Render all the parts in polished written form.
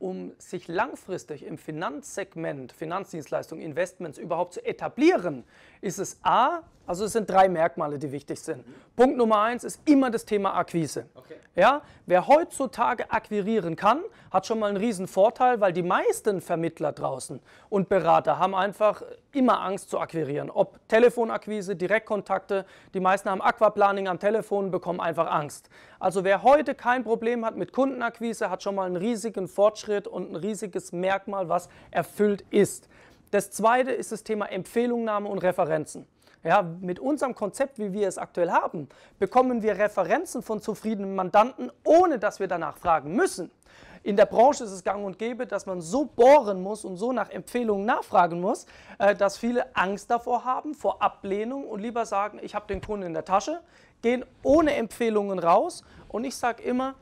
um sich langfristig im Finanzsegment, Finanzdienstleistungen, Investments überhaupt zu etablieren, ist es A, also es sind 3 Merkmale, die wichtig sind. Punkt Nummer 1 ist immer das Thema Akquise. Okay. Ja, wer heutzutage akquirieren kann, hat schon mal einen riesen Vorteil, weil die meisten Vermittler draußen und Berater haben einfach immer Angst zu akquirieren. Ob Telefonakquise, Direktkontakte, die meisten haben Aquaplaning am Telefon, bekommen einfach Angst. Also wer heute kein Problem hat mit Kundenakquise, hat schon mal einen riesigen Fortschritt und ein riesiges Merkmal, was erfüllt ist. Das zweite ist das Thema Empfehlungnahme und Referenzen. Ja, mit unserem Konzept, wie wir es aktuell haben, bekommen wir Referenzen von zufriedenen Mandanten, ohne dass wir danach fragen müssen. In der Branche ist es gang und gäbe, dass man so bohren muss und so nach Empfehlungen nachfragen muss, dass viele Angst davor haben, vor Ablehnung und lieber sagen, ich habe den Kunden in der Tasche, gehen ohne Empfehlungen raus. Und ich sage immer,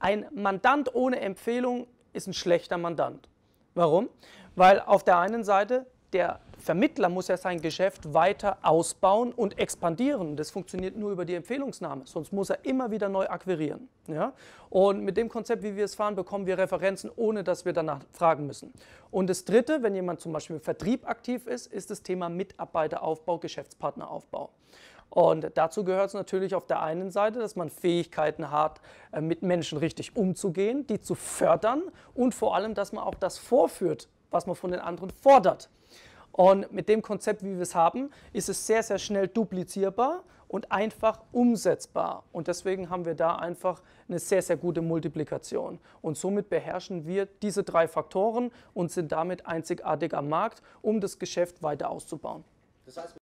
ein Mandant ohne Empfehlung ist ein schlechter Mandant. Warum? Weil auf der einen Seite der Vermittler muss ja sein Geschäft weiter ausbauen und expandieren. Das funktioniert nur über die Empfehlungsnahme, sonst muss er immer wieder neu akquirieren. Ja? Und mit dem Konzept, wie wir es fahren, bekommen wir Referenzen, ohne dass wir danach fragen müssen. Und das Dritte, wenn jemand zum Beispiel im Vertrieb aktiv ist, ist das Thema Mitarbeiteraufbau, Geschäftspartneraufbau. Und dazu gehört es natürlich auf der einen Seite, dass man Fähigkeiten hat, mit Menschen richtig umzugehen, die zu fördern und vor allem, dass man auch das vorführt, was man von den anderen fordert. Und mit dem Konzept, wie wir es haben, ist es sehr, sehr schnell duplizierbar und einfach umsetzbar. Und deswegen haben wir da einfach eine sehr, sehr gute Multiplikation. Und somit beherrschen wir diese 3 Faktoren und sind damit einzigartig am Markt, um das Geschäft weiter auszubauen. Das heißt